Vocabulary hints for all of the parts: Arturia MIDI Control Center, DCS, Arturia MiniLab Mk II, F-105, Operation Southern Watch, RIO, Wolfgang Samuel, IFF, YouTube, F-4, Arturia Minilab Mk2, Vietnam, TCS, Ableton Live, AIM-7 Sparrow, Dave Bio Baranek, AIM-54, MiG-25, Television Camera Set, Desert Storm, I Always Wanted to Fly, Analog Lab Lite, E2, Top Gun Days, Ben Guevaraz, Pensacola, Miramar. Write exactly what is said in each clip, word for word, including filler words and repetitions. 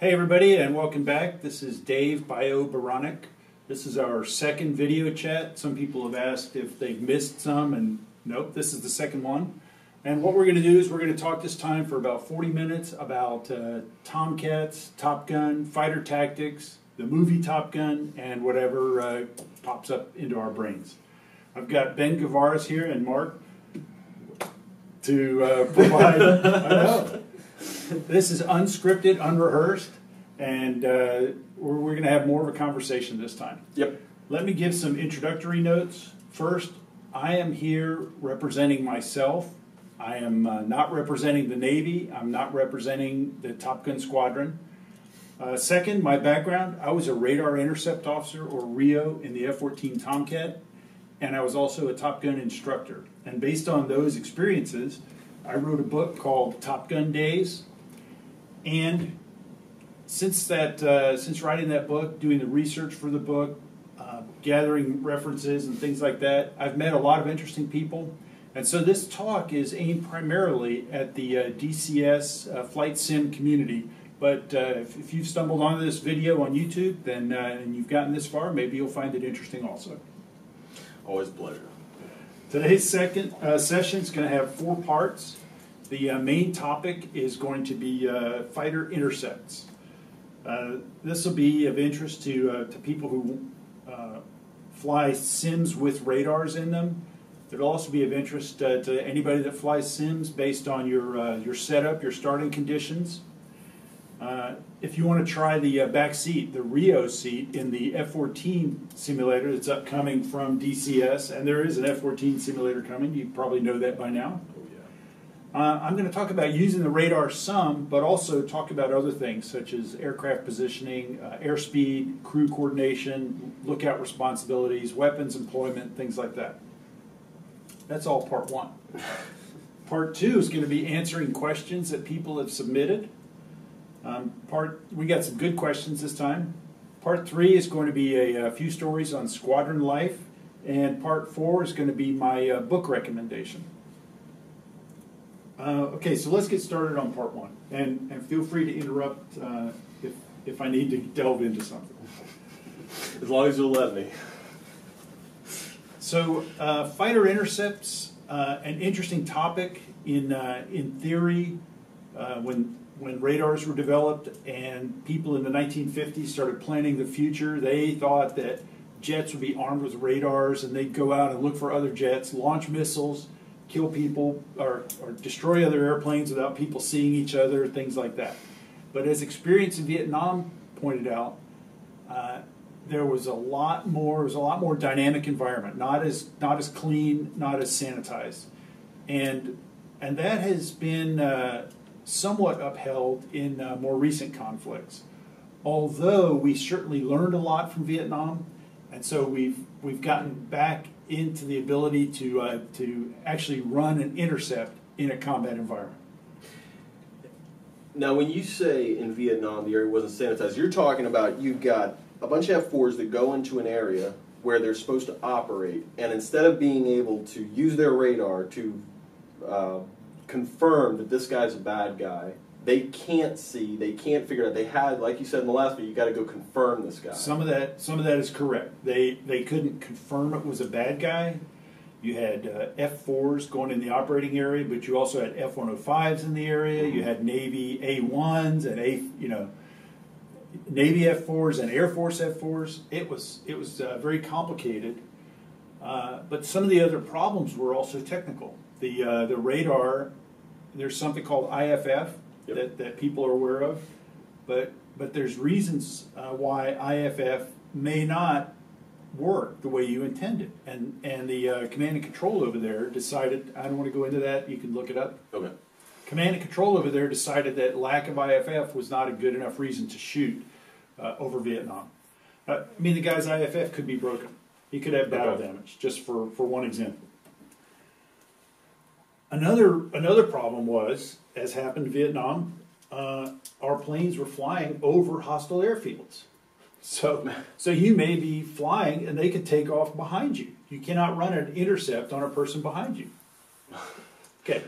Hey everybody, and welcome back. This is Dave Bio Baranek. This is our second video chat. Some people have asked if they've missed some, and nope, this is the second one. And what we're going to do is we're going to talk this time for about forty minutes about uh, Tomcats, Top Gun, fighter tactics, the movie Top Gun, and whatever uh, pops up into our brains. I've got Ben Guevaraz here and Mark to uh, provide... I know. This is unscripted, unrehearsed, and uh, we're, we're going to have more of a conversation this time. Yep. Let me give some introductory notes. First, I am here representing myself. I am uh, not representing the Navy. I'm not representing the Top Gun Squadron. Uh, second, my background, I was a radar intercept officer, or R I O, in the F fourteen Tomcat, and I was also a Top Gun instructor. And based on those experiences, I wrote a book called Top Gun Days, and since that, uh, since writing that book, doing the research for the book, uh, gathering references and things like that, I've met a lot of interesting people, and so this talk is aimed primarily at the uh, D C S uh, flight sim community, but uh, if, if you've stumbled onto this video on YouTube, then uh, and you've gotten this far, maybe you'll find it interesting also. Always a pleasure. Today's second uh, session is going to have four parts. The uh, main topic is going to be uh, fighter intercepts. Uh, this will be of interest to, uh, to people who uh, fly sims with radars in them. It'll also be of interest uh, to anybody that flies sims based on your, uh, your setup, your starting conditions. Uh, if you want to try the uh, back seat, the R I O seat in the F fourteen simulator that's upcoming from D C S, and there is an F fourteen simulator coming, you probably know that by now. Oh, yeah. uh, I'm going to talk about using the radar some, but also talk about other things such as aircraft positioning, uh, airspeed, crew coordination, lookout responsibilities, weapons employment, things like that. That's all part one. Part two is going to be answering questions that people have submitted. Um, part we got some good questions this time. Part three is going to be a, a few stories on squadron life, and part four is going to be my uh, book recommendation. Uh, okay, so let's get started on part one, and, and feel free to interrupt uh, if, if I need to delve into something. As long as you'll let me. So uh, fighter intercepts, uh, an interesting topic in, uh, in theory uh, when When radars were developed and people in the nineteen fifties started planning the future, they thought that jets would be armed with radars and they'd go out and look for other jets, launch missiles, kill people, or, or destroy other airplanes without people seeing each other, things like that. But as experience in Vietnam pointed out, uh, there was a lot more, it was a lot more dynamic environment, not as, not as clean, not as sanitized. And, and that has been... Uh, somewhat upheld in uh, more recent conflicts. Although we certainly learned a lot from Vietnam, and so we've we've gotten back into the ability to uh, to actually run and intercept in a combat environment. Now, when you say in Vietnam the area wasn't sanitized, you're talking about you've got a bunch of F fours that go into an area where they're supposed to operate, and instead of being able to use their radar to uh, confirm that this guy's a bad guy, they can't see, they can't figure it out. They had, like you said in the last video, you got to go confirm this guy. Some of that, some of that is correct. They they couldn't confirm it was a bad guy. You had uh, F fours going in the operating area, but you also had F one oh fives in the area. You had Navy A ones and A, you know, Navy F fours and Air Force F fours. It was it was uh, very complicated. Uh, but some of the other problems were also technical. The uh, the radar. There's something called I F F, yep, that, that people are aware of, but but there's reasons uh, why I F F may not work the way you intended, and and the uh, command and control over there decided, I don't want to go into that, you can look it up. Okay. Command and control over there decided that lack of I F F was not a good enough reason to shoot uh, over Vietnam. Uh, I mean, the guy's I F F could be broken. He could have battle okay. damage, just for, for one example. Another, another problem was, as happened in Vietnam, uh, our planes were flying over hostile airfields. So, so you may be flying and they could take off behind you. You cannot run an intercept on a person behind you. Okay,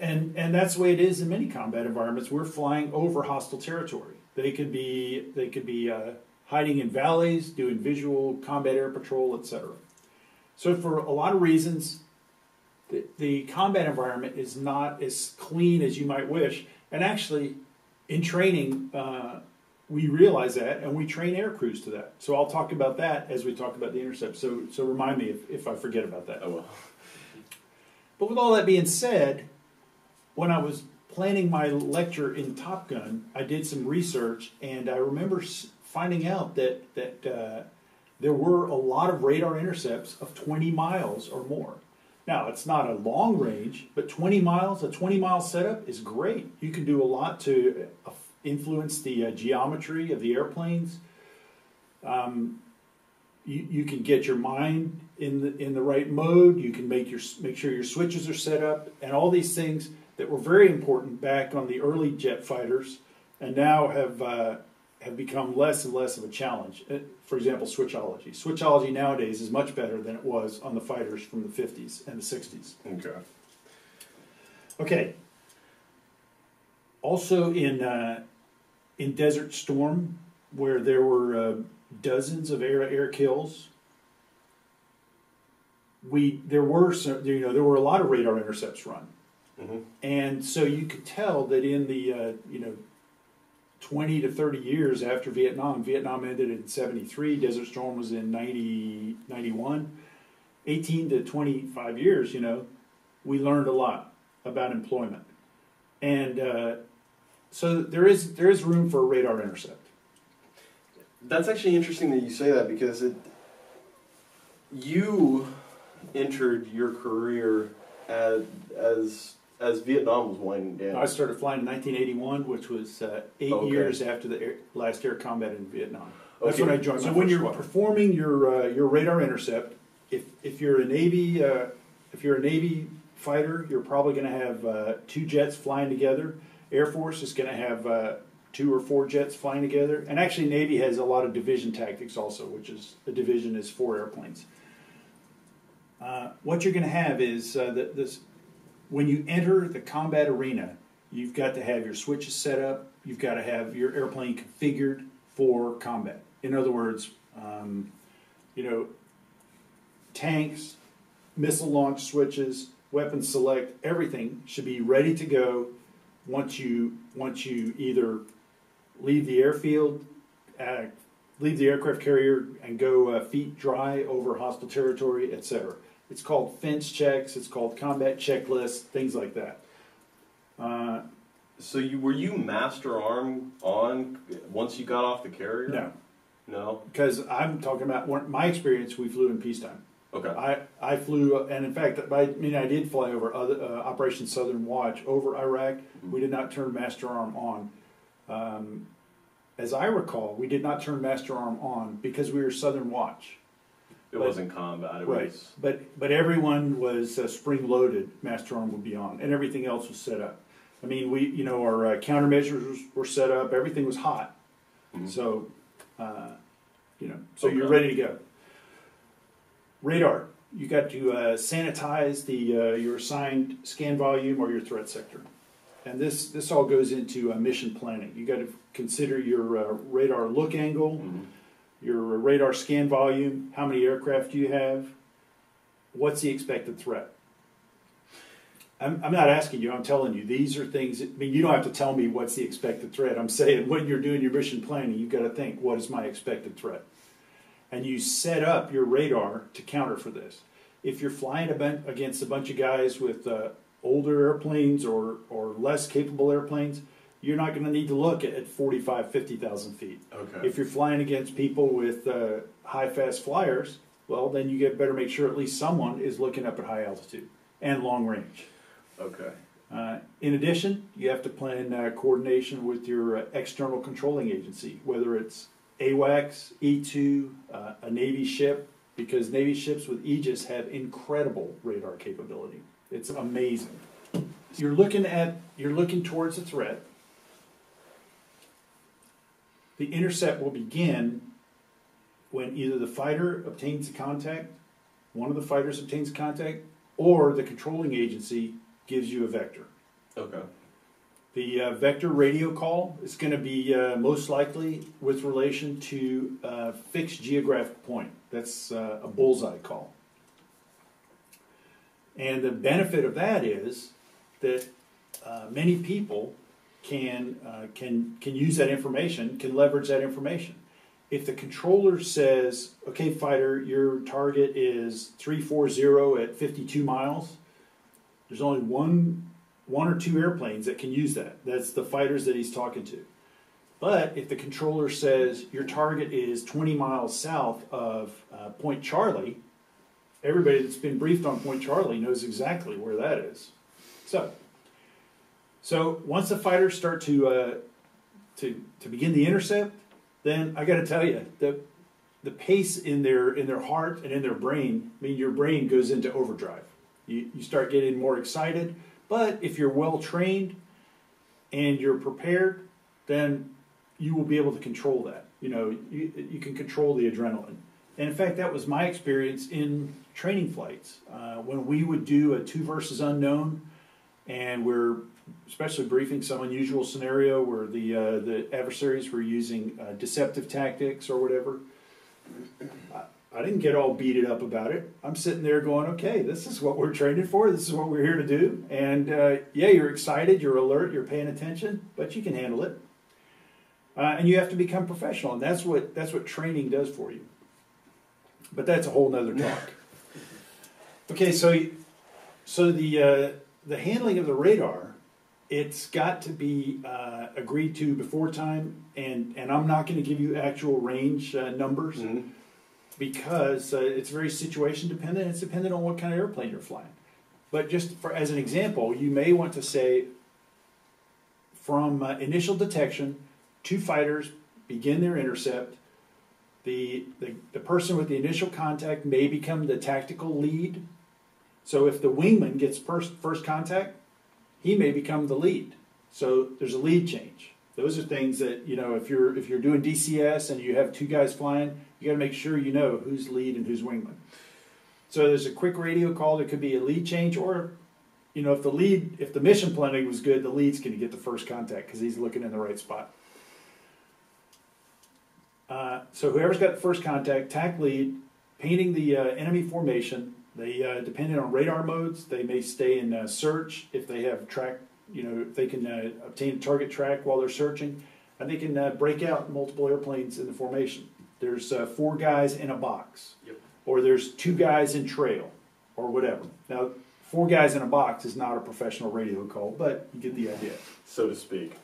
And, and that's the way it is in many combat environments. We're flying over hostile territory. They could be, they could be uh, hiding in valleys, doing visual combat air patrol, et cetera. So for a lot of reasons, the, the combat environment is not as clean as you might wish. And actually, in training, uh, we realize that, and we train air crews to that. So I'll talk about that as we talk about the intercept. So, so remind me if, if I forget about that. I will. But with all that being said, when I was planning my lecture in Top Gun, I did some research, and I remember finding out that, that uh, there were a lot of radar intercepts of twenty miles or more. Now, it's not a long range, but twenty miles, a twenty mile setup is great. You can do a lot to influence the uh, geometry of the airplanes. Um, you, you can get your mind in the, in the right mode. You can make, your, make sure your switches are set up, and all these things that were very important back on the early jet fighters and now have, uh, have become less and less of a challenge. For example, switchology. Switchology nowadays is much better than it was on the fighters from the fifties and the sixties. Okay. Okay. Also in, uh, in Desert Storm, where there were uh, dozens of air-to-air kills, we, there were some, you know, there were a lot of radar intercepts run. Mm-hmm. And so you could tell that in the, uh, you know, twenty to thirty years after Vietnam, Vietnam ended in seventy-three, Desert Storm was in ninety, ninety-one, eighteen to twenty-five years, you know, we learned a lot about employment. And uh, so there is, there is room for a radar intercept. That's actually interesting that you say that, because it, you entered your career as, as as Vietnam was winding down. I started flying in nineteen eighty-one, which was uh, eight okay. years after the air, last air combat in Vietnam. That's okay. when I joined. So when you're squad. performing your uh, your radar intercept, if if you're a Navy uh, if you're a Navy fighter, you're probably going to have uh, two jets flying together. Air Force is going to have uh, two or four jets flying together, and actually Navy has a lot of division tactics also, which is a division is four airplanes. Uh, what you're going to have is uh, the, this, when you enter the combat arena, you've got to have your switches set up, you've got to have your airplane configured for combat. In other words, um, you know, tanks, missile launch switches, weapon select, everything should be ready to go once you, once you either leave the airfield, uh, leave the aircraft carrier, and go uh, feet dry over hostile territory, et cetera. It's called fence checks, it's called combat checklists, things like that. Uh, so you, were you master arm on once you got off the carrier? No. No? Because I'm talking about one, my experience, we flew in peacetime. Okay. I, I flew, and in fact, I mean, I did fly over other, uh, Operation Southern Watch over Iraq. Mm-hmm. We did not turn master arm on. Um, as I recall, we did not turn master arm on because we were Southern Watch. It but, wasn't combat, it right. was... But, but everyone was uh, spring-loaded, master arm would be on, and everything else was set up. I mean, we, you know, our uh, countermeasures were set up, everything was hot. Mm-hmm. So, uh, you know, so okay. you're ready to go. Radar, you got to uh, sanitize the, uh, your assigned scan volume or your threat sector. And this, this all goes into uh, mission planning. You got to consider your uh, radar look angle, mm-hmm. your radar scan volume, how many aircraft do you have, what's the expected threat. I'm, I'm not asking you, I'm telling you, these are things, that, I mean, you don't have to tell me what's the expected threat. I'm saying when you're doing your mission planning, you've got to think, what is my expected threat? And you set up your radar to counter for this. If you're flying against a bunch of guys with uh, older airplanes or, or less capable airplanes, you're not going to need to look at forty-five, fifty thousand feet. Okay. If you're flying against people with uh, high fast flyers, well, then you get better make sure at least someone is looking up at high altitude and long range. Okay. Uh, in addition, you have to plan uh, coordination with your uh, external controlling agency, whether it's AWACS, E two, uh, a Navy ship, because Navy ships with Aegis have incredible radar capability. It's amazing. You're looking at, you're looking towards a threat. The intercept will begin when either the fighter obtains contact, one of the fighters obtains contact, or the controlling agency gives you a vector. Okay. The uh, vector radio call is going to be uh, most likely with relation to a fixed geographic point. That's uh, a bullseye call. And the benefit of that is that uh, many people can, uh, can, can use that information, can leverage that information. If the controller says, okay, fighter, your target is three forty at fifty-two miles, there's only one one or two airplanes that can use that. That's the fighters that he's talking to. But if the controller says your target is twenty miles south of uh, Point Charlie, everybody that's been briefed on Point Charlie knows exactly where that is. So, so once the fighters start to, uh, to, to begin the intercept, then I got to tell you, the, the pace in their, in their heart and in their brain, I mean, your brain goes into overdrive. You, you start getting more excited. But if you're well trained and you're prepared, then you will be able to control that. You know, you, you can control the adrenaline. And in fact, that was my experience in training flights. Uh, when we would do a two versus unknown, and we're especially briefing some unusual scenario where the, uh, the adversaries were using uh, deceptive tactics or whatever, I, I didn't get all beated up about it. I'm sitting there going, okay, this is what we're training for. This is what we're here to do. And uh, yeah, you're excited, you're alert, you're paying attention, but you can handle it. Uh, and you have to become professional. And that's what, that's what training does for you. But that's a whole nother talk. Okay, so, so the, uh, the handling of the radar, it's got to be uh, agreed to before time. And, and I'm not going to give you actual range uh, numbers. Mm-hmm. Because uh, it's very situation dependent. It's dependent on what kind of airplane you're flying. But just for, as an example, you may want to say from uh, initial detection, two fighters begin their intercept. The, the, the person with the initial contact may become the tactical lead. So if the wingman gets first, first contact, he may become the lead. So there's a lead change. Those are things that, you know, if you're, if you're doing D C S and you have two guys flying, you got to make sure you know who's lead and who's wingman. So there's a quick radio call. There could be a lead change, or, you know, if the lead, if the mission planning was good, the lead's going to get the first contact because he's looking in the right spot. Uh, so whoever's got the first contact, tack lead, painting the uh, enemy formation. They uh, depending on radar modes, they may stay in uh, search if they have track. You know, if they can uh, obtain a target track while they're searching, and they can uh, break out multiple airplanes in the formation. There's uh, four guys in a box, yep. Or there's two guys in trail, or whatever. Now, four guys in a box is not a professional radio call, but you get the idea. So to speak.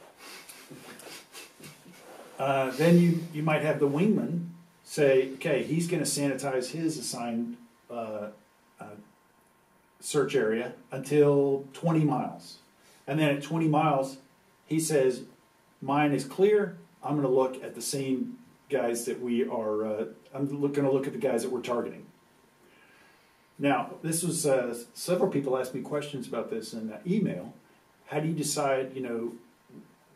Uh, then you, you might have the wingman say, okay, he's going to sanitize his assigned uh, uh, search area until twenty miles. And then at twenty miles, he says, mine is clear, I'm going to look at the same guys that we are, uh, I'm going to look at the guys that we're targeting. Now, this was, uh, several people asked me questions about this in uh, email. How do you decide, you know,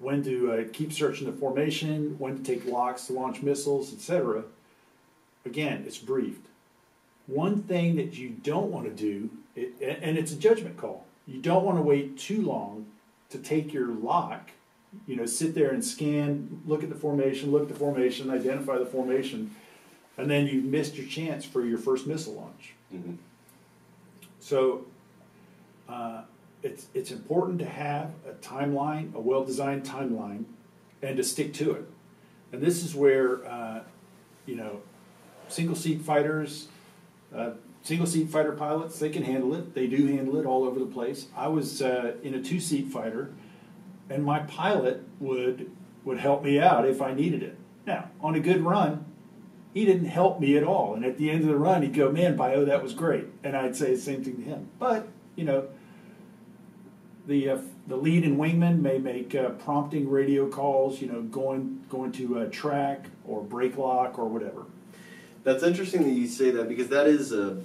when to uh, keep searching the formation, when to take locks to launch missiles, et cetera? Again, it's briefed. One thing that you don't want to do, it, and it's a judgment call, you don't want to wait too long to take your lock. You know, sit there and scan, look at the formation, look at the formation, identify the formation, and then you've missed your chance for your first missile launch. Mm-hmm. So uh, it's, it's important to have a timeline, a well-designed timeline, and to stick to it. And this is where, uh, you know, single-seat fighters, uh, single-seat fighter pilots, they can handle it. They do handle it all over the place. I was uh, in a two-seat fighter, and my pilot would, would help me out if I needed it. Now, on a good run, he didn't help me at all. And at the end of the run, he'd go, man, Bio, that was great. And I'd say the same thing to him. But, you know, the, uh, the lead and wingman may make uh, prompting radio calls, you know, going, going to uh, track or brake lock or whatever. That's interesting that you say that, because that is a,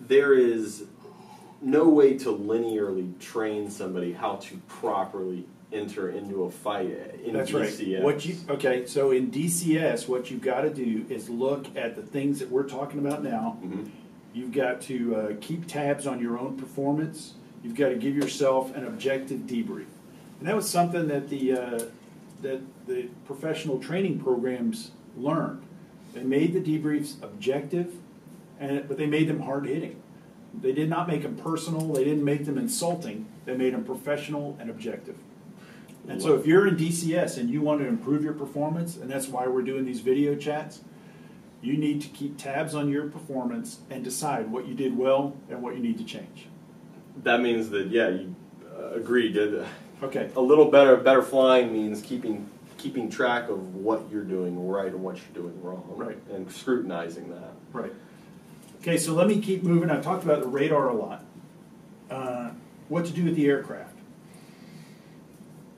there is no way to linearly train somebody how to properly enter into a fight in That's D C S. Right. What you, okay, so in D C S, what you've got to do is look at the things that we're talking about now. Mm-hmm. You've got to uh, keep tabs on your own performance. You've got to give yourself an objective debrief. And that was something that the, uh, that the professional training programs learned. They made the debriefs objective, and, but they made them hard-hitting. They did not make them personal. They didn't make them insulting. They made them professional and objective. And so if you're in D C S and you want to improve your performance, and that's why we're doing these video chats, you need to keep tabs on your performance and decide what you did well and what you need to change. That means that, yeah, you uh, agreed. Uh, okay. A little better better flying means keeping keeping track of what you're doing right and what you're doing wrong. Right. And scrutinizing that. Right. Okay, so let me keep moving. I talked about the radar a lot. Uh, what to do with the aircraft.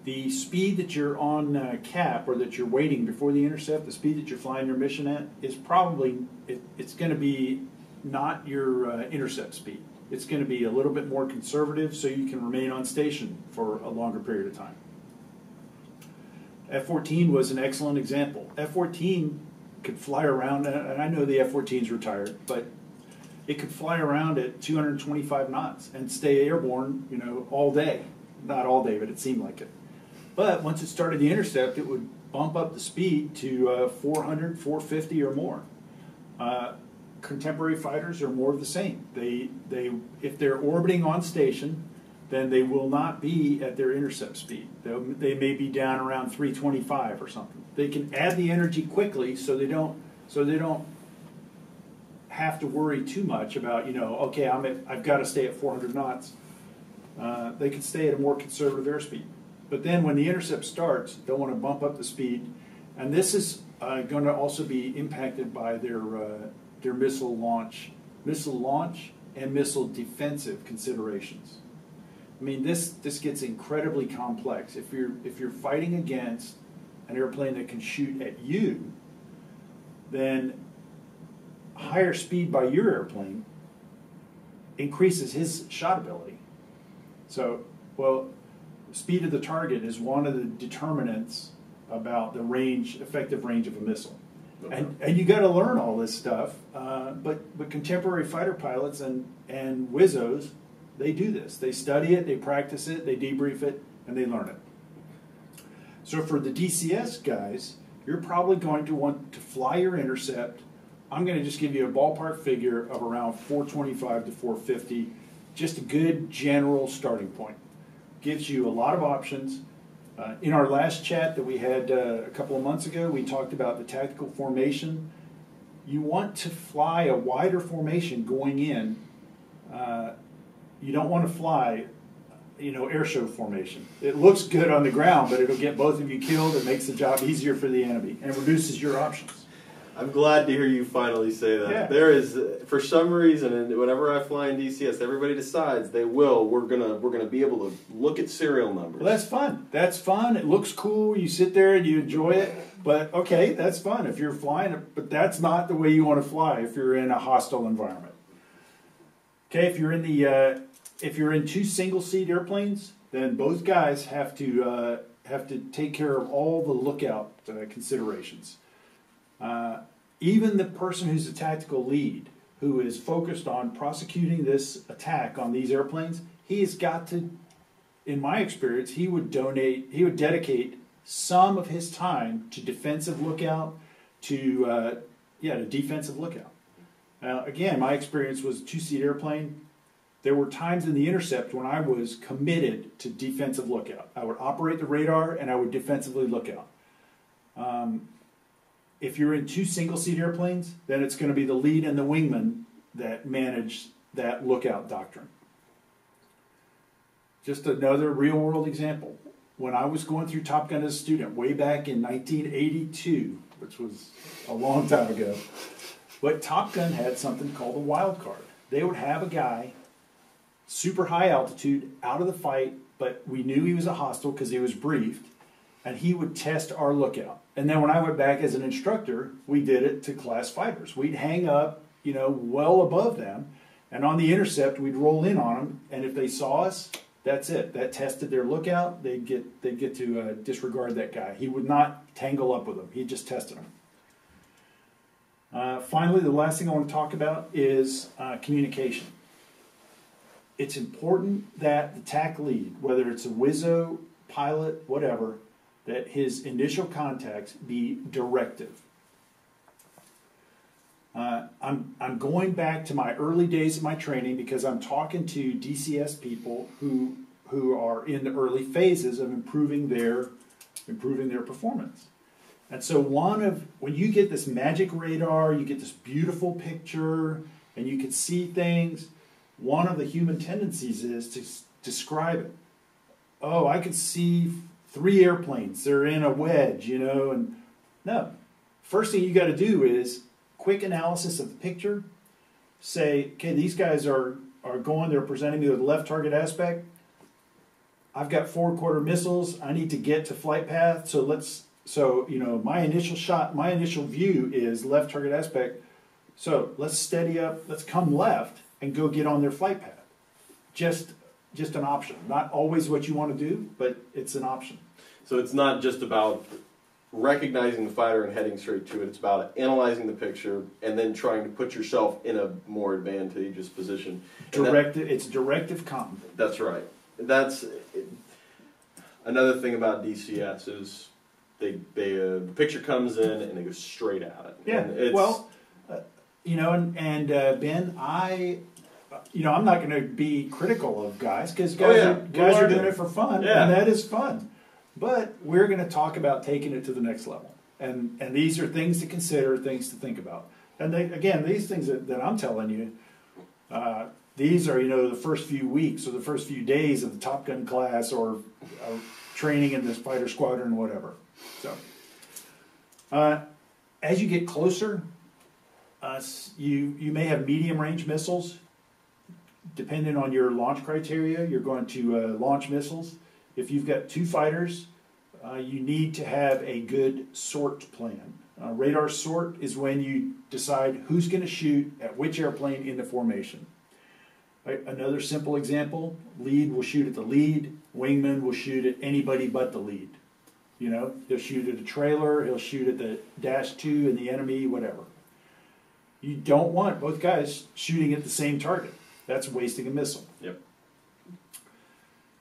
The speed that you're on uh, cap, or that you're waiting before the intercept, the speed that you're flying your mission at, is probably, it, it's going to be not your uh, intercept speed. It's going to be a little bit more conservative so you can remain on station for a longer period of time. F fourteen was an excellent example. F fourteen could fly around, and I know the F fourteen's retired, but it could fly around at two hundred twenty-five knots and stay airborne, you know, all day. Not all day, but it seemed like it. But once it started the intercept, it would bump up the speed to uh, four hundred, four fifty or more. Uh, contemporary fighters are more of the same. They, they, if they're orbiting on station, then they will not be at their intercept speed. They'll, they may be down around three twenty-five or something. They can add the energy quickly, so they don't, so they don't have to worry too much about, you know, okay, I'm at, I've got to stay at four hundred knots. Uh, they can stay at a more conservative airspeed. But then when the intercept starts, they'll want to bump up the speed. And this is uh, going to also be impacted by their, uh, their missile launch, missile launch and missile defensive considerations. I mean, this, this gets incredibly complex. If you're, if you're fighting against an airplane that can shoot at you, then higher speed by your airplane increases his shot ability. So, well, speed of the target is one of the determinants about the range, effective range of a missile. Okay. And, and you got to learn all this stuff, uh, but, but contemporary fighter pilots and, and whizzos, they do this. They study it, they practice it, they debrief it, and they learn it. So for the D C S guys, you're probably going to want to fly your intercept. I'm going to just give you a ballpark figure of around four twenty-five to four fifty, just a good general starting point. Gives you a lot of options. Uh, in our last chat that we had uh, a couple of months ago, we talked about the tactical formation. You want to fly a wider formation going in. Uh, you don't want to fly, you know, airshow formation. It looks good on the ground, but it'll get both of you killed. It makes the job easier for the enemy and reduces your options. I'm glad to hear you finally say that. Yeah. There is, for some reason, and whenever I fly in D C S, everybody decides they will. We're gonna, we're gonna be able to look at serial numbers. Well, that's fun. That's fun. It looks cool. You sit there and you enjoy it. But okay, that's fun if you're flying. But that's not the way you want to fly if you're in a hostile environment. Okay, if you're in the, uh, if you're in two single-seat airplanes, then both guys have to uh, have to take care of all the lookout uh, considerations. Uh, even the person who's a tactical lead, who is focused on prosecuting this attack on these airplanes, he's got to, in my experience, he would donate, he would dedicate some of his time to defensive lookout, to, uh, yeah, to defensive lookout. Now, again, my experience was a two-seat airplane. There were times in the intercept when I was committed to defensive lookout. I would operate the radar and I would defensively look out. Um, If you're in two single-seat airplanes, then it's going to be the lead and the wingman that manage that lookout doctrine. Just another real-world example. When I was going through Top Gun as a student way back in nineteen eighty-two, which was a long time ago, but Top Gun had something called a wild card. They would have a guy, super high altitude, out of the fight, but we knew he was a hostile because he was briefed, and he would test our lookout. And then when I went back as an instructor, we did it to class fighters. We'd hang up, you know, well above them, and on the intercept, we'd roll in on them, and if they saw us, that's it. That tested their lookout. They'd get, they'd get to uh, disregard that guy. He would not tangle up with them. He just tested them. Uh, finally, the last thing I want to talk about is uh, communication. it's important that the TAC lead, whether it's a W I S O, pilot, whatever, that his initial contacts be directive. Uh, I'm, I'm going back to my early days of my training because I'm talking to D C S people who, who are in the early phases of improving their, improving their performance. And so one of, when you get this magic radar, you get this beautiful picture, and you can see things, one of the human tendencies is to describe it. Oh, I can see three airplanes, they're in a wedge, you know, and no. First thing you got to do is quick analysis of the picture, say, okay, these guys are, are going, they're presenting me with left target aspect, I've got forward quarter missiles, I need to get to flight path, so let's, so, you know, my initial shot, my initial view is left target aspect, so let's steady up, let's come left and go get on their flight path. Just, just an option. Not always what you want to do, but it's an option. So it's not just about recognizing the fighter and heading straight to it, it's about analyzing the picture and then trying to put yourself in a more advantageous position. Directive, that, it's directive combat. That's right. That's it, another thing about D C S is They, they, uh, the picture comes in and they go straight at it. Yeah, and it's, well, uh, you know, and, and uh, Ben, I, you know, I'm not going to be critical of guys because guys, oh, yeah. are, guys are doing it for fun, yeah. and that is fun. But we're going to talk about taking it to the next level. And, and these are things to consider, things to think about. And they, again, these things that, that I'm telling you, uh, these are, you know, the first few weeks or the first few days of the Top Gun class or uh, training in this fighter squadron, whatever. So, uh, as you get closer, uh, you, you may have medium-range missiles. Depending on your launch criteria, you're going to uh, launch missiles. If you've got two fighters, uh, you need to have a good sort plan. Uh, radar sort is when you decide who's going to shoot at which airplane in the formation. Right? Another simple example, lead will shoot at the lead, wingman will shoot at anybody but the lead. You know, he'll shoot at a trailer, he'll shoot at the dash two and the enemy, whatever. You don't want both guys shooting at the same target. That's wasting a missile. Yep.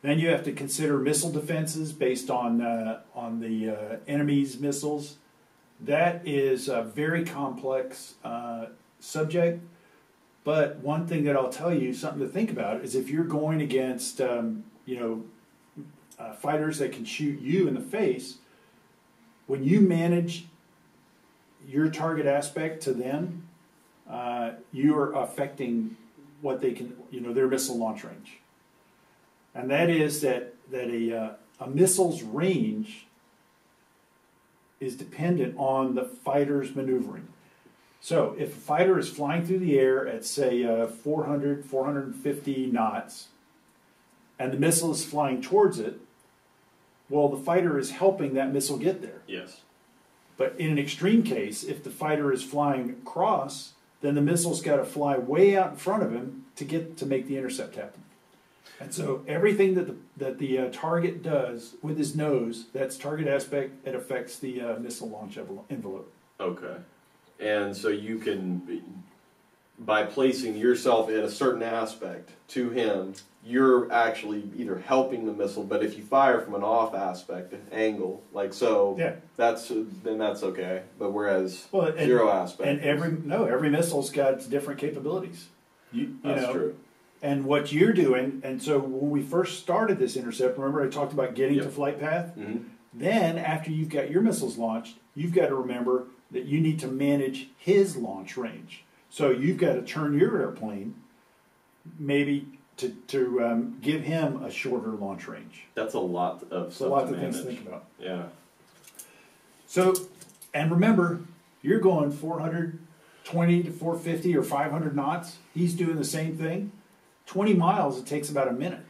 Then you have to consider missile defenses based on, uh, on the uh, enemy's missiles. That is a very complex uh, subject. But one thing that I'll tell you, something to think about, is if you're going against, um, you know, Uh, fighters that can shoot you in the face, when you manage your target aspect to them, uh, you are affecting what they can, you know, their missile launch range. And that is that, that a, uh, a missile's range is dependent on the fighter's maneuvering. So if a fighter is flying through the air at, say, uh, four hundred, four fifty knots, and the missile is flying towards it, well, the fighter is helping that missile get there. Yes. But in an extreme case, if the fighter is flying across, then the missile's got to fly way out in front of him to get to make the intercept happen. And so everything that the, that the uh, target does with his nose, that's target aspect, it affects the uh, missile launch envelope. Okay. And so you can, by placing yourself in a certain aspect to him, you're actually either helping the missile, but if you fire from an off aspect, an angle, like so, yeah. that's then that's okay. But whereas well, and, zero aspect, and every no, every missile's got different capabilities. You, you that's know, true. And what you're doing, and so when we first started this intercept, remember I talked about getting yep. to flight path. Mm-hmm. Then after you've got your missiles launched, you've got to remember that you need to manage his launch range. So you've got to turn your airplane, maybe. to, to um, give him a shorter launch range. That's a lot of stuff a lot to of manage. Things to think about. Yeah. So, and remember, you're going four hundred twenty to four fifty or five hundred knots. He's doing the same thing. twenty miles, it takes about a minute.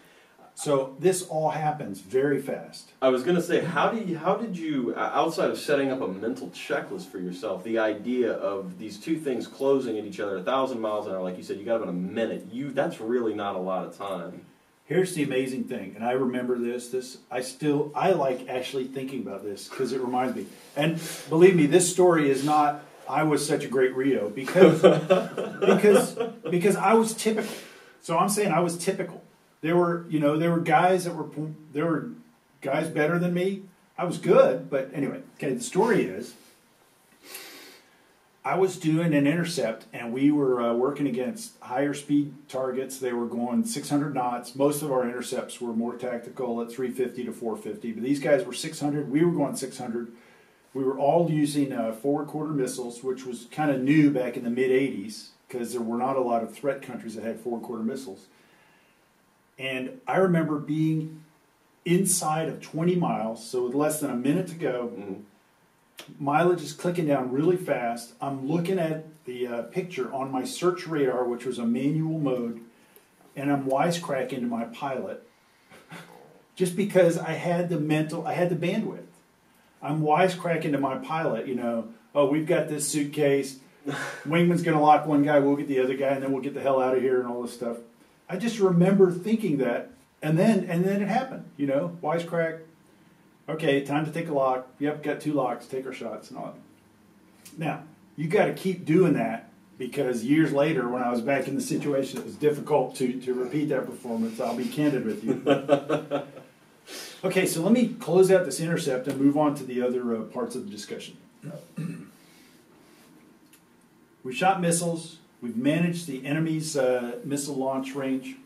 So this all happens very fast. I was going to say, how, do you, how did you, outside of setting up a mental checklist for yourself, the idea of these two things closing at each other a thousand miles an hour, like you said, you got about a minute. You that's really not a lot of time. Here's the amazing thing, and I remember this. This I still I like actually thinking about this because it reminds me. And believe me, this story is not. I was such a great R I O because because because I was typical. So I'm saying I was typical. There were, you know, there were guys that were, there were guys better than me. I was good, but anyway, okay, the story is, I was doing an intercept, and we were uh, working against higher speed targets. They were going six hundred knots. Most of our intercepts were more tactical at three fifty to four fifty, but these guys were six hundred. We were going six hundred. We were all using uh, four-quarter missiles, which was kind of new back in the mid eighties, because there were not a lot of threat countries that had four-quarter missiles. And I remember being inside of twenty miles, so with less than a minute to go, mm-hmm. mileage is clicking down really fast. I'm looking at the uh, picture on my search radar, which was a manual mode, and I'm wisecracking to my pilot just because I had the mental, I had the bandwidth. I'm wisecracking to my pilot, you know, oh, we've got this suitcase. Wingman's going to lock one guy, we'll get the other guy, and then we'll get the hell out of here and all this stuff. I just remember thinking that, and then and then it happened, you know, wisecrack. Okay, time to take a lock. Yep, got two locks, take our shots and all that. Now, you got to keep doing that, because years later, when I was back in the situation, it was difficult to, to repeat that performance. I'll be candid with you. Okay, so let me close out this intercept and move on to the other uh, parts of the discussion. We shot missiles. We've managed the enemy's uh, missile launch range.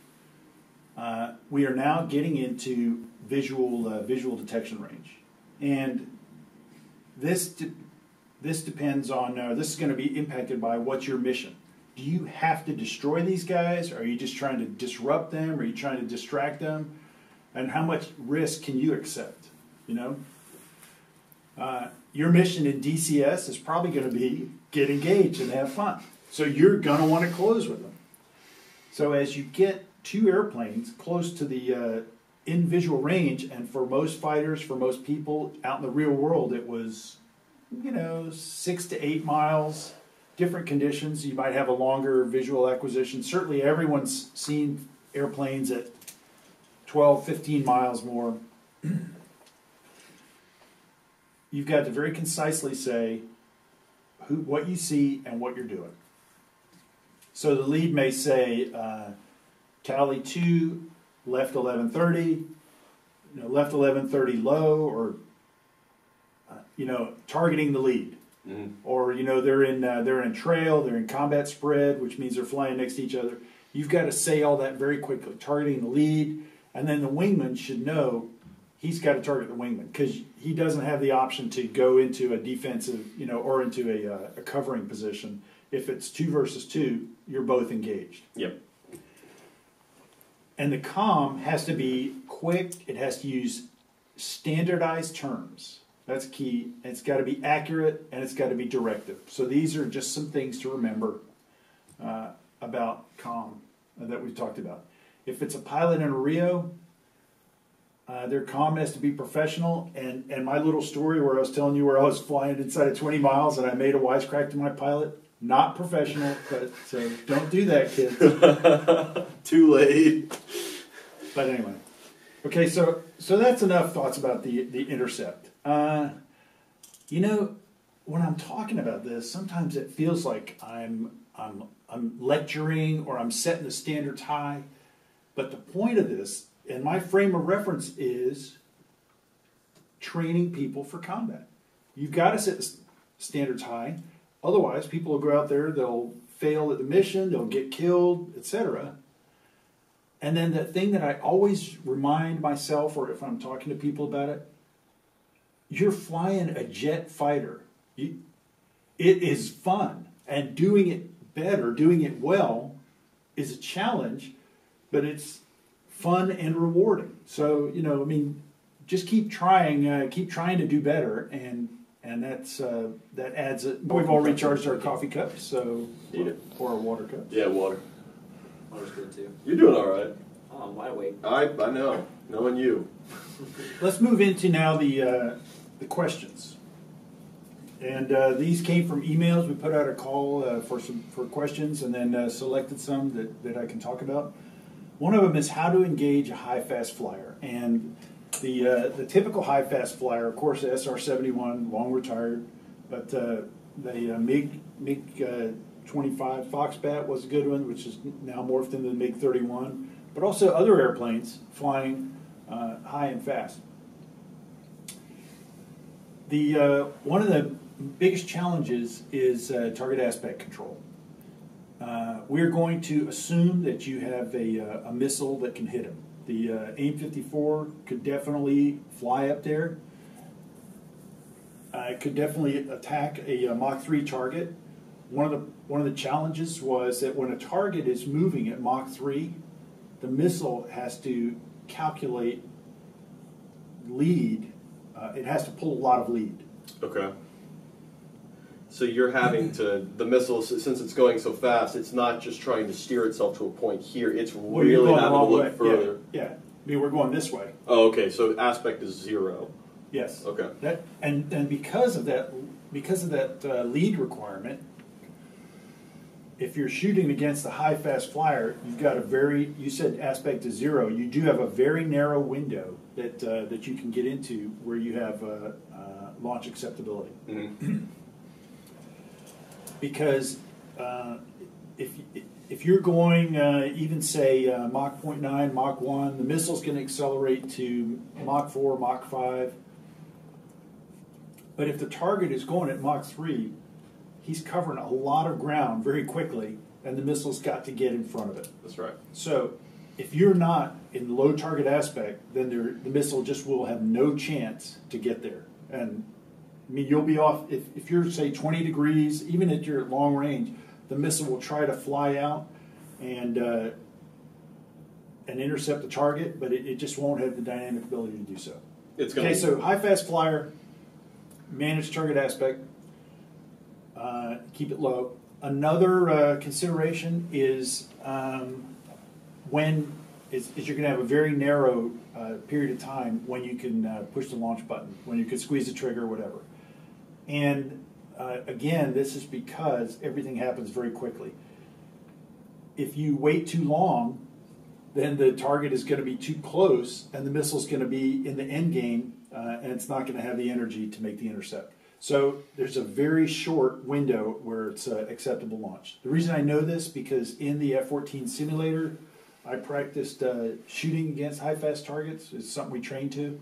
Uh, we are now getting into visual uh, visual detection range, and this de this depends on uh, this is going to be impacted by what's your mission. Do you have to destroy these guys, or are you just trying to disrupt them, or are you trying to distract them, and how much risk can you accept? You know, uh, your mission in D C S is probably going to be get engaged and have fun, so you're going to want to close with them. So as you get two airplanes close to the uh, in visual range, and for most fighters, for most people out in the real world, it was, you know, six to eight miles, different conditions. You might have a longer visual acquisition. Certainly everyone's seen airplanes at twelve, fifteen miles more. You've got to very concisely say who, what you see and what you're doing. So the lead may say, uh, tally two, left eleven thirty, you know, left eleven thirty low, or uh, you know, targeting the lead, mm-hmm. or you know, they're in uh, they're in trail, they're in combat spread, which means they're flying next to each other. You've got to say all that very quickly, targeting the lead, and then the wingman should know he's got to target the wingman, because he doesn't have the option to go into a defensive, you know, or into a, uh, a covering position. If it's two versus two, you're both engaged. Yep. And the comm has to be quick. It has to use standardized terms. That's key. It's got to be accurate, and it's got to be directive. So these are just some things to remember uh, about comm that we've talked about. If it's a pilot in a R I O, uh, their comm has to be professional. And, and my little story where I was telling you where I was flying inside of twenty miles and I made a wisecrack to my pilot, not professional, but so don't do that, kids. Too late. But anyway, okay. So so that's enough thoughts about the the intercept. Uh, you know, when I'm talking about this, sometimes it feels like I'm I'm I'm lecturing or I'm setting the standards high. But the point of this, and my frame of reference, is training people for combat. You've got to set the standards high. Otherwise, people will go out there, they'll fail at the mission, they'll get killed, et cetera. And then the thing that I always remind myself, or if I'm talking to people about it, you're flying a jet fighter. You, it is fun, and doing it better, doing it well, is a challenge, but it's fun and rewarding. So, you know, I mean, just keep trying, uh, keep trying to do better, and... And that's, uh, that adds it. We've already charged our coffee cups, so, or our water cups. Yeah, water. Water's good too. You're doing all right. Oh, I'm wide awake. I, I know, knowing you. Let's move into now the, uh, the questions. And uh, these came from emails. We put out a call uh, for, some, for questions, and then uh, selected some that, that I can talk about. One of them is how to engage a high fast flyer. And The, uh, the typical high-fast flyer, of course, the S R seventy-one, long retired, but uh, the uh, MiG, MiG uh, F twenty-five Foxbat was a good one, which is now morphed into the MiG thirty-one, but also other airplanes flying uh, high and fast. The, uh, one of the biggest challenges is uh, target aspect control. Uh, we're going to assume that you have a, uh, a missile that can hit them. The uh, A I M fifty-four could definitely fly up there. Uh, it could definitely attack a, a Mach three target. One of the one of the challenges was that when a target is moving at Mach three, the missile has to calculate lead. Uh, it has to pull a lot of lead. Okay. So you're having to, the missile, since it's going so fast, it's not just trying to steer itself to a point here. It's really having to look further. Yeah, yeah. I mean, we're going this way. Oh, okay. So aspect is zero. Yes. Okay. That, and and because of that, because of that uh, lead requirement, if you're shooting against a high fast flyer, you've got a very, you said aspect is zero. You do have a very narrow window that uh, that you can get into where you have uh, uh, launch acceptability. Mm-hmm. Because uh, if, if you're going uh, even, say, uh, Mach zero point nine, Mach one, the missile's going to accelerate to Mach four, Mach five. But if the target is going at Mach three, he's covering a lot of ground very quickly, and the missile's got to get in front of it. That's right. So if you're not in low target aspect, then there, the missile just will have no chance to get there. And I mean, you'll be off, if, if you're, say, twenty degrees, even if you're at long range, the missile will try to fly out and uh, and intercept the target, but it, it just won't have the dynamic ability to do so. It's gonna, okay, so high fast flyer, manage target aspect, uh, keep it low. Another uh, consideration is um, when is, is you're going to have a very narrow uh, period of time when you can uh, push the launch button, when you can squeeze the trigger or whatever. And uh, again, this is because everything happens very quickly. If you wait too long, then the target is going to be too close and the missile's going to be in the end game uh, and it's not going to have the energy to make the intercept. So there's a very short window where it's uh, acceptable launch. The reason I know this because in the F fourteen simulator, I practiced uh, shooting against high fast targets. It's something we trained to.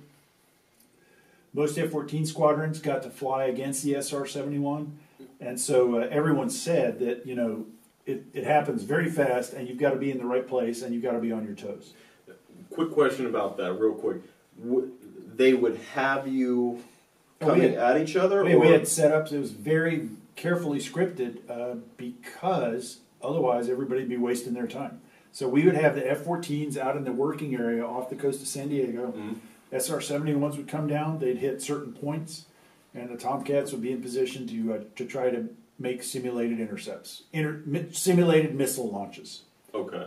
Most F fourteen squadrons got to fly against the S R seventy-one, and so uh, everyone said that, you know, it, it happens very fast, and you've got to be in the right place, and you've got to be on your toes. Quick question about that, real quick. W they would have you coming at each other? We, or? we had setups. It was very carefully scripted uh, because otherwise everybody would be wasting their time. So we would have the F fourteens out in the working area off the coast of San Diego. Mm-hmm. S R seventy-ones would come down. They'd hit certain points, and the Tomcats would be in position to uh, to try to make simulated intercepts, inter simulated missile launches. Okay.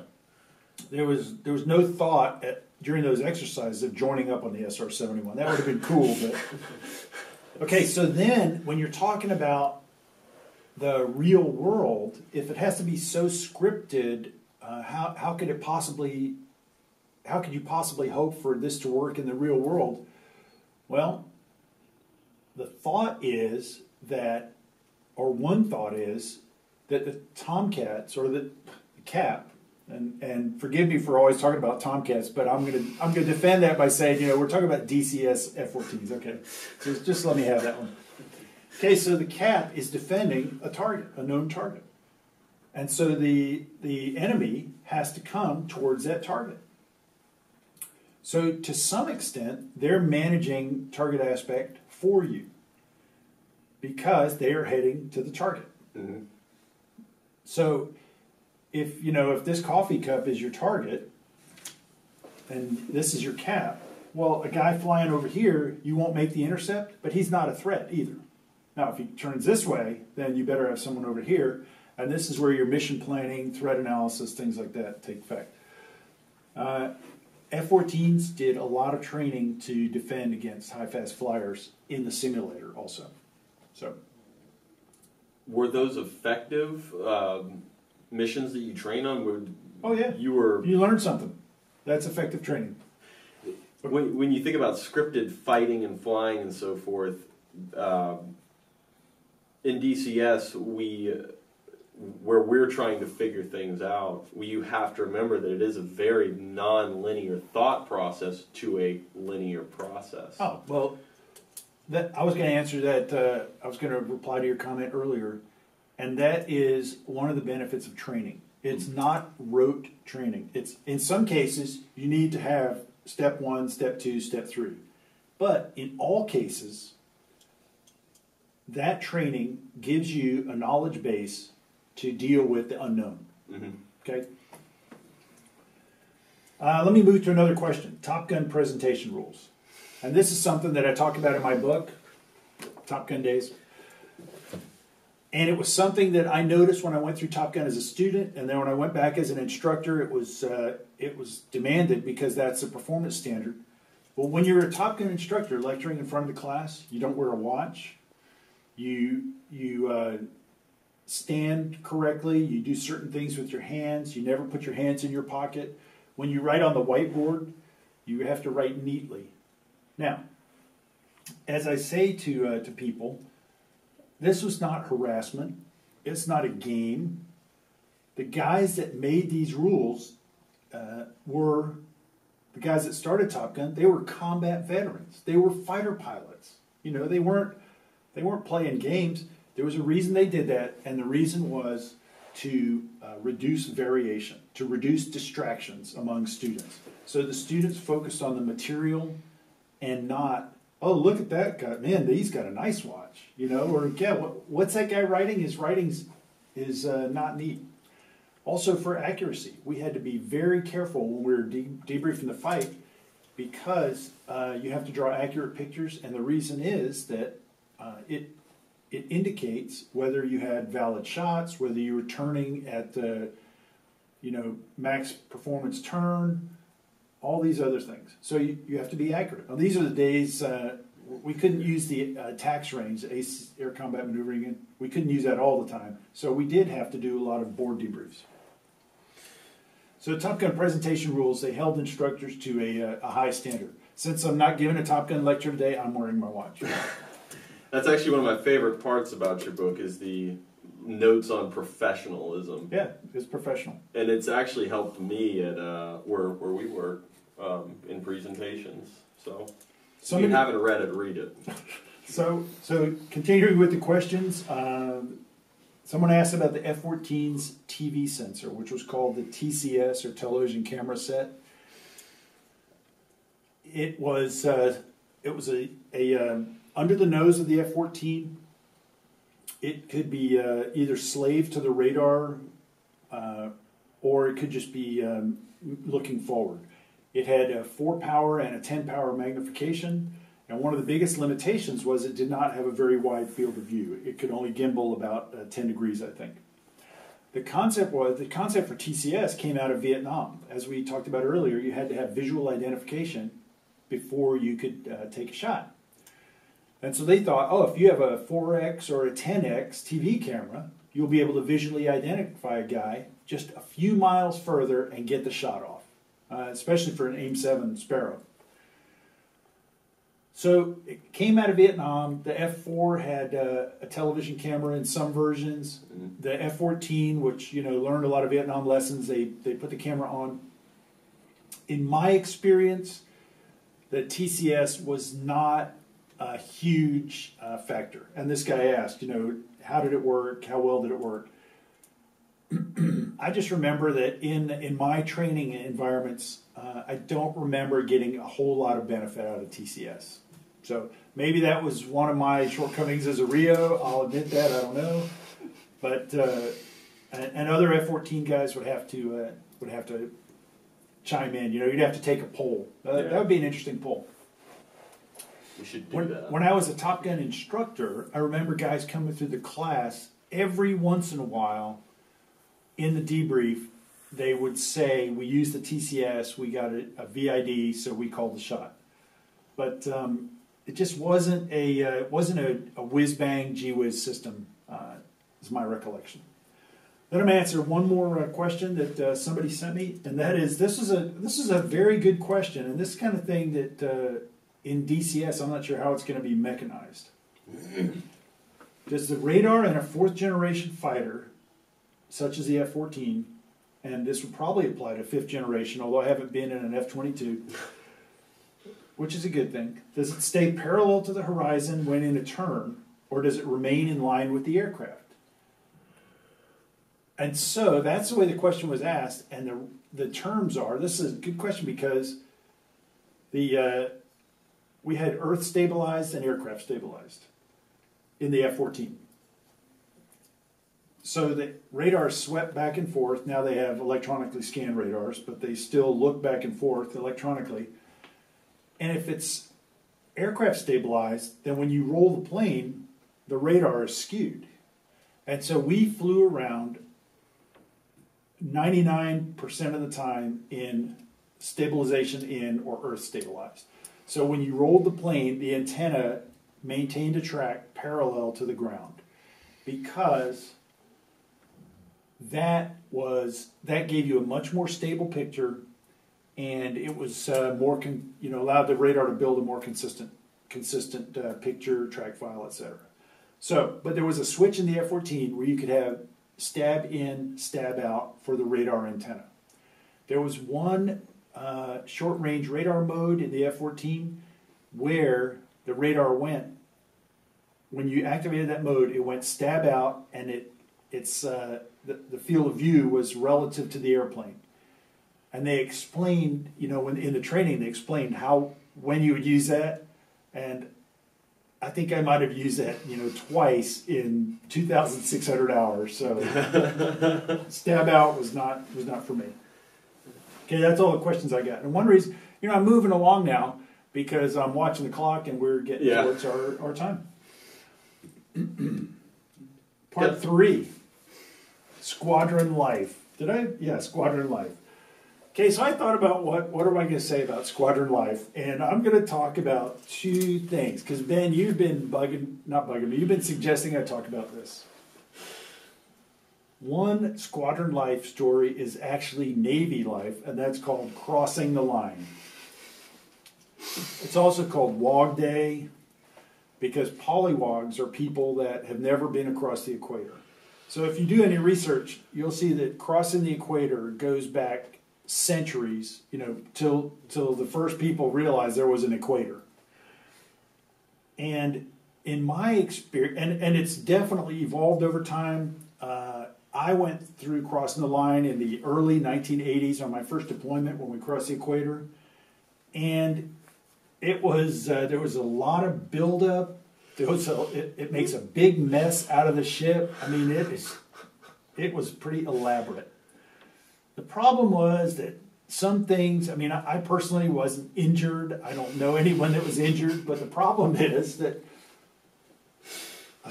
There was there was no thought at, during those exercises of joining up on the S R seventy-one. That would have been cool. But okay, so then when you're talking about the real world, if it has to be so scripted. Uh, how, how could it possibly, how could you possibly hope for this to work in the real world? Well, the thought is that, or one thought is, that the Tomcats, or the, the cap, and, and forgive me for always talking about Tomcats, but I'm going to I'm gonna defend that by saying, you know, we're talking about D C S F fourteens, okay, so just let me have that one. Okay, so the cap is defending a target, a known target. And so the, the enemy has to come towards that target. So to some extent, they're managing target aspect for you because they are heading to the target. Mm-hmm. So if, you know, if this coffee cup is your target and this is your cap, well, a guy flying over here, you won't make the intercept, but he's not a threat either. Now, if he turns this way, then you better have someone over here. And this is where your mission planning, threat analysis, things like that take effect. Uh, F fourteens did a lot of training to defend against high fast flyers in the simulator also. So, were those effective um, missions that you trained on? Would, oh yeah, you were you learned something. That's effective training. When, when you think about scripted fighting and flying and so forth, uh, in D C S we. Uh, where we're trying to figure things out, you have to remember that it is a very non-linear thought process to a linear process. Oh, well, that, I was going to answer that. Uh, I was going to reply to your comment earlier, and that is one of the benefits of training. It's not rote training. It's, in some cases, you need to have step one, step two, step three. But in all cases, that training gives you a knowledge base to deal with the unknown. Mm-hmm. Okay? Uh, let me move to another question. Top Gun presentation rules. And this is something that I talk about in my book, Top Gun Days. And it was something that I noticed when I went through Top Gun as a student, and then when I went back as an instructor, it was, uh, it was demanded because that's a performance standard. But when you're a Top Gun instructor lecturing in front of the class, you don't wear a watch. You, you uh, stand correctly. You do certain things with your hands. You never put your hands in your pocket. When you write on the whiteboard, you have to write neatly. Now, as I say to, uh, to people, this was not harassment. It's not a game. The guys that made these rules uh, were the guys that started Top Gun. They were combat veterans. They were fighter pilots. You know, they weren't, they weren't playing games. There was a reason they did that, and the reason was to uh, reduce variation, to reduce distractions among students. So the students focused on the material and not, oh, look at that guy. Man, he's got a nice watch, you know, or, yeah, what, what's that guy writing? His writing's is uh, not neat. Also, for accuracy, we had to be very careful when we were de debriefing the fight because uh, you have to draw accurate pictures, and the reason is that uh, it it indicates whether you had valid shots, whether you were turning at the, you know, max performance turn, all these other things. So you, you have to be accurate. Now, these are the days uh, we couldn't use the uh, tax range, the A C E, air combat maneuvering. We couldn't use that all the time. So we did have to do a lot of board debriefs. So Top Gun presentation rules, they held instructors to a, a high standard. Since I'm not giving a Top Gun lecture today, I'm wearing my watch. That's actually one of my favorite parts about your book is the notes on professionalism. Yeah, it's professional. And it's actually helped me at uh, where, where we work um, in presentations. So somebody, if you haven't read it, read it. so, so continuing with the questions, uh, someone asked about the F fourteen's T V sensor, which was called the T C S, or Television Camera Set. It was, uh, it was a... a um, under the nose of the F fourteen, it could be uh, either slave to the radar uh, or it could just be um, looking forward. It had a four power and a ten power magnification, and one of the biggest limitations was it did not have a very wide field of view. It could only gimbal about uh, ten degrees, I think. The concept was, the concept for T C S came out of Vietnam. As we talked about earlier, you had to have visual identification before you could uh, take a shot. And so they thought, oh, if you have a four X or a ten X T V camera, you'll be able to visually identify a guy just a few miles further and get the shot off, uh, especially for an A I M seven Sparrow. So it came out of Vietnam. The F four had uh, a television camera in some versions. Mm-hmm. The F fourteen, which, you know, learned a lot of Vietnam lessons, they, they put the camera on. In my experience, the T C S was not a huge uh, factor. And this guy asked, you know, how did it work? How well did it work? I just remember that in, in my training environments, uh, I don't remember getting a whole lot of benefit out of T C S. So maybe that was one of my shortcomings as a R I O. I'll admit that, I don't know. But, uh, and other F fourteen guys would have to, uh, would have to chime in. You know, you'd have to take a poll. Uh, yeah. That would be an interesting poll. You should do when, that. When I was a Top Gun instructor, I remember guys coming through the class every once in a while in the debrief, they would say, we used the T C S, we got a, a V I D, so we called the shot. But um, it just wasn't a, uh, it wasn't a, a whiz-bang, gee-whiz system, uh, is my recollection. Let me answer one more uh, question that uh, somebody sent me, and that is, this is, a, this is a very good question, and this kind of thing that... Uh, in D C S, I'm not sure how it's going to be mechanized. Does the radar in a fourth generation fighter such as the F fourteen, and this would probably apply to fifth generation, although I haven't been in an F twenty-two, which is a good thing. Does it stay parallel to the horizon when in a turn, or does it remain in line with the aircraft? And so that's the way the question was asked, and the the terms are, this is a good question because the uh, we had Earth stabilized and aircraft stabilized in the F fourteen. So the radar swept back and forth. Now they have electronically scanned radars, but they still look back and forth electronically. And if it's aircraft stabilized, then when you roll the plane, the radar is skewed. And so we flew around ninety-nine percent of the time in stabilization in or Earth stabilized. So when you rolled the plane, the antenna maintained a track parallel to the ground, because that was that gave you a much more stable picture, and it was uh, more con you know allowed the radar to build a more consistent consistent uh, picture, track file, et cetera. So, but there was a switch in the F fourteen where you could have stab in, stab out for the radar antenna. There was one uh, short range radar mode in the F fourteen where the radar went. When you activated that mode, it went stab out, and it it's. Uh, The, the field of view was relative to the airplane. And they explained, you know, when, in the training, they explained how, when you would use that. And I think I might have used that, you know, twice in two thousand six hundred hours. So stab out was not, was not for me. Okay, that's all the questions I got. And one reason, you know, I'm moving along now because I'm watching the clock and we're getting yeah. towards our, our time. Part yep. three. Squadron life. Did I? Yeah, squadron life. Okay, so I thought about what, what am I going to say about squadron life, and I'm going to talk about two things, because Ben, you've been bugging, not bugging me, you've been suggesting I talk about this. One squadron life story is actually Navy life, and that's called Crossing the Line. It's also called Wog Day, because polywogs are people that have never been across the equator. So if you do any research, you'll see that crossing the equator goes back centuries, you know, till, till the first people realized there was an equator. And in my experience, and, and it's definitely evolved over time. Uh, I went through Crossing the Line in the early nineteen eighties on my first deployment when we crossed the equator. And it was, uh, there was a lot of buildup. So it, it makes a big mess out of the ship. I mean, it, is, it was pretty elaborate. The problem was that some things, I mean, I, I personally wasn't injured. I don't know anyone that was injured. But the problem is that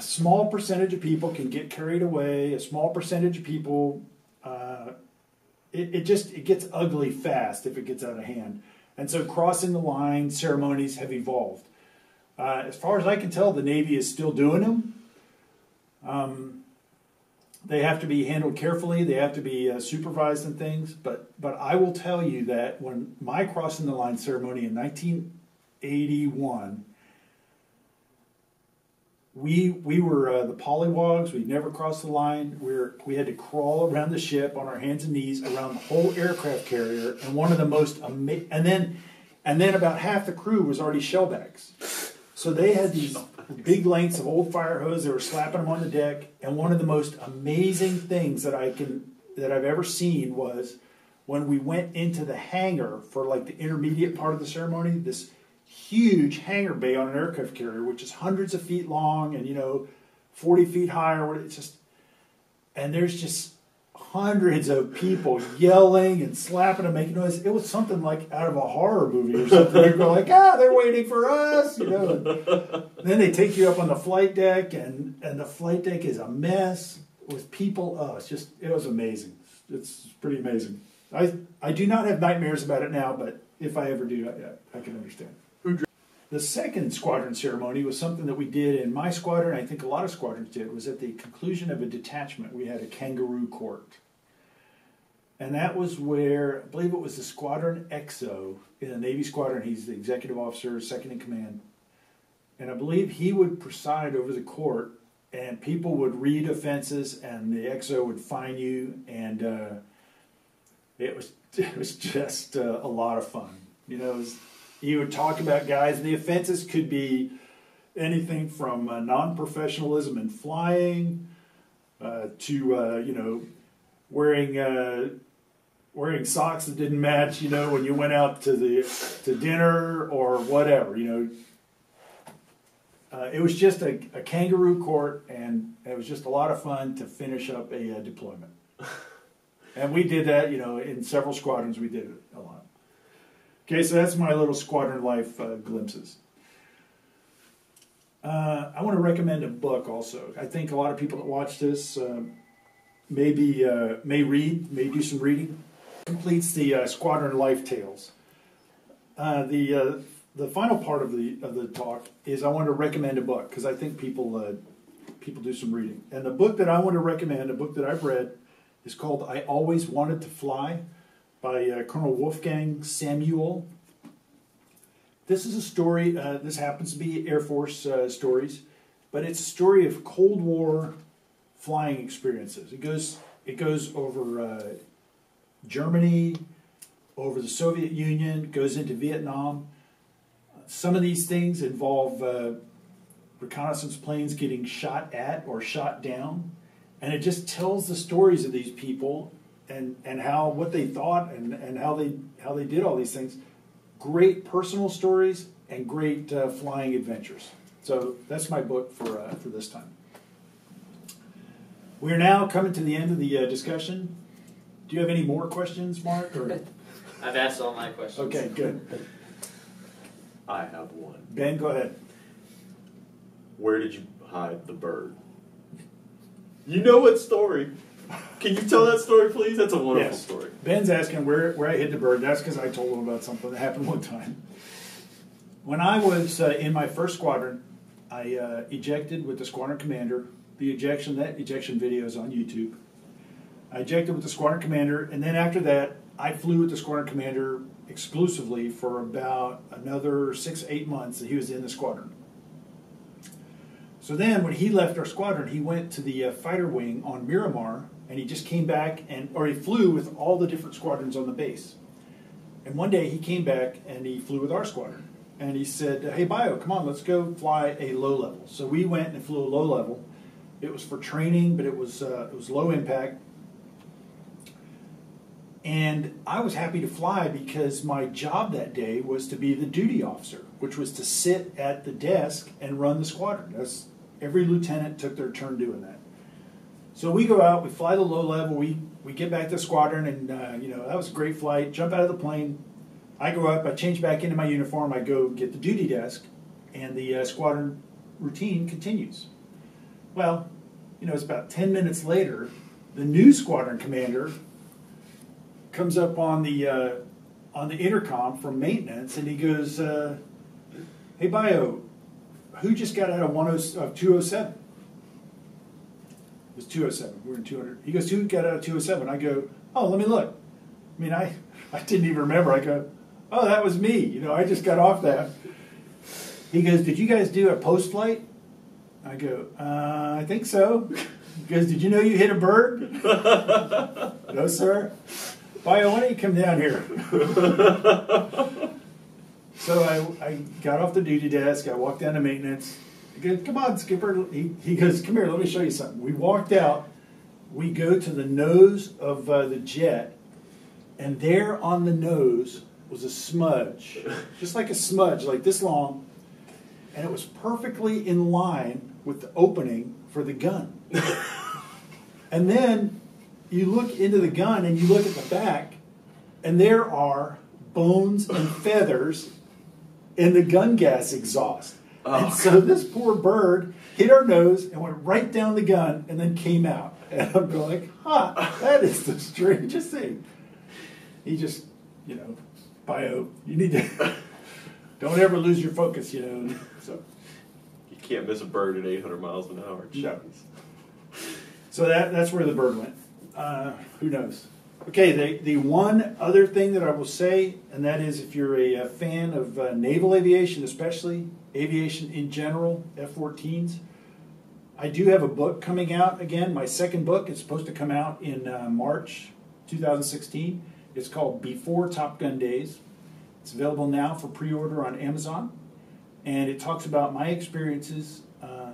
a small percentage of people can get carried away. A small percentage of people, uh, it, it just it gets ugly fast if it gets out of hand. And so crossing the line ceremonies have evolved. Uh, as far as I can tell, the Navy is still doing them. Um, they have to be handled carefully. They have to be uh, supervised and things. But, but I will tell you that when my Crossing the Line ceremony in nineteen eighty-one, we, we were uh, the polywogs. We'd never crossed the line. We, were, we had to crawl around the ship on our hands and knees around the whole aircraft carrier. And one of the most amazing... And then, and then about half the crew was already shellbacks. So they had these big lengths of old fire hose. They were slapping them on the deck. And one of the most amazing things that I can that I've ever seen was when we went into the hangar for like the intermediate part of the ceremony. This huge hangar bay on an aircraft carrier, which is hundreds of feet long and you know, forty feet high or it's just. And there's just hundreds of people yelling and slapping and making noise. It was something like out of a horror movie or something. You'd go like, ah, they're waiting for us, you know. And then they take you up on the flight deck, and and the flight deck is a mess with people. Oh, it's just it was amazing. It's pretty amazing. I I do not have nightmares about it now, but if I ever do, I, I can understand. The second squadron ceremony was something that we did in my squadron, I think a lot of squadrons did, was at the conclusion of a detachment. We had a kangaroo court. And that was where, I believe it was the squadron X O in the Navy squadron. He's the executive officer, second in command. And I believe he would preside over the court and people would read offenses, and the X O would fine you, and uh, it was it was just uh, a lot of fun. You know, it was, he would talk about guys, and the offenses could be anything from uh, non-professionalism in flying uh, to uh, you know, wearing uh, wearing socks that didn't match. You know, when you went out to the to dinner or whatever. You know. Uh, it was just a, a kangaroo court, and it was just a lot of fun to finish up a uh, deployment. And we did that, you know, in several squadrons. We did it a lot. Okay, so that's my little squadron life uh, glimpses. Uh, I want to recommend a book also. I think a lot of people that watch this uh, maybe uh, may read, may do some reading. Completes the uh, Squadron Life Tales. Uh, the uh, The final part of the of the talk is I want to recommend a book, because I think people uh, people do some reading. And the book that I want to recommend, a book that I've read, is called I Always Wanted to Fly by uh, Colonel Wolfgang Samuel. This is a story, uh, this happens to be Air Force uh, stories, but it's a story of Cold War flying experiences. It goes, it goes over uh, Germany, over the Soviet Union, goes into Vietnam. Some of these things involve uh, reconnaissance planes getting shot at or shot down, and it just tells the stories of these people and and how what they thought and and how they how they did all these things. Great personal stories and great uh, flying adventures. So that's my book for uh, for this time. We are now coming to the end of the uh, discussion. Do you have any more questions, Mark? Or? I've asked all my questions. Okay, good. I have one. Ben, go ahead. Where did you hide the bird? You know what story? Can you tell that story, please? That's a wonderful yes. story. Ben's asking where, where I hid the bird. That's because I told him about something that happened one time. When I was uh, in my first squadron, I uh, ejected with the squadron commander. The ejection, that ejection video is on YouTube. I ejected with the squadron commander, and then after that, I flew with the squadron commander exclusively for about another six, eight months that he was in the squadron. So then when he left our squadron, he went to the uh, fighter wing on Miramar, and he just came back, and or he flew with all the different squadrons on the base. And one day he came back, and he flew with our squadron. And he said, hey, Bio, come on, let's go fly a low level. So we went and flew a low level. It was for training, but it was, uh, it was low impact. And I was happy to fly because my job that day was to be the duty officer, which was to sit at the desk and run the squadron. That's, every lieutenant took their turn doing that. So we go out, we fly the low level, we, we get back to the squadron, and uh, you know, that was a great flight. Jump out of the plane, I go up, I change back into my uniform, I go get the duty desk, and the uh, squadron routine continues. Well, you know, it's about ten minutes later, the new squadron commander comes up on the uh, on the intercom from maintenance, and he goes, uh, "Hey, Bio, who just got out of one oh, of two oh seven? It was two oh seven. We're in two hundred. He goes, "Who got out of two oh seven?" I go, "Oh, let me look." I mean, I I didn't even remember. I go, "Oh, that was me. You know, I just got off that." He goes, "Did you guys do a post flight?" I go, uh, "I think so." He goes, "Did you know you hit a bird?" "No, sir." "Bio, why don't you come down here?" So I, I got off the duty desk, I walked down to maintenance. I go, "Come on, Skipper." He, he goes, "Come here, let me show you something." We walked out, we go to the nose of uh, the jet, and there on the nose was a smudge, just like a smudge, like this long, and it was perfectly in line with the opening for the gun. And then you look into the gun and you look at the back, and there are bones and feathers in the gun gas exhaust. Oh, and so this poor bird hit our nose and went right down the gun and then came out. And I'm going like, huh, that is the strangest thing. He just, you know, Bio, you need to, don't ever lose your focus, you know. So you can't miss a bird at eight hundred miles an hour. No. So that, that's where the bird went. Uh, who knows? Okay, the, the one other thing that I will say, and that is if you're a, a fan of uh, naval aviation, especially aviation in general, F fourteens, I do have a book coming out again. My second book is supposed to come out in uh, March two thousand sixteen. It's called Before Top Gun Days. It's available now for pre-order on Amazon. And it talks about my experiences uh,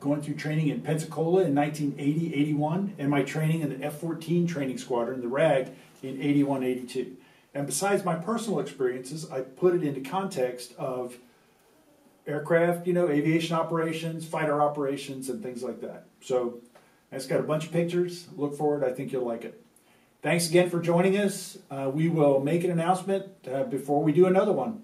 going through training in Pensacola in nineteen eighty eighty-one and my training in the F fourteen training squadron, the RAG, in eighty-one eighty-two. And besides my personal experiences, I put it into context of aircraft, you know, aviation operations, fighter operations, and things like that. So it's got a bunch of pictures. Look forward. I think you'll like it. Thanks again for joining us. Uh, we will make an announcement uh, before we do another one.